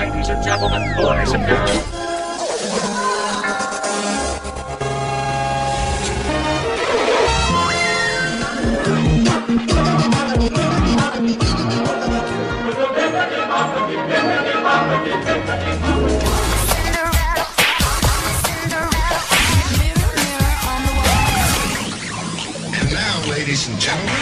Ladies and gentlemen, boys and girls. And now, ladies and gentlemen,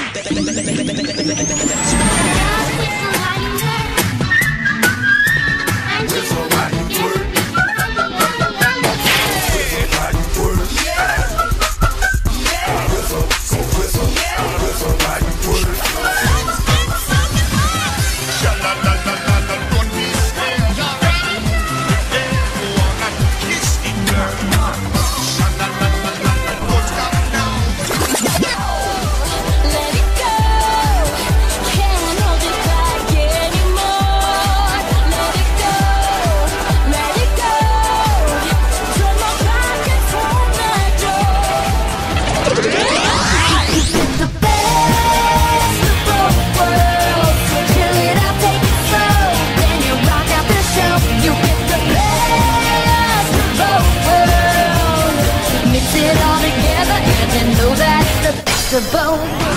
the bone.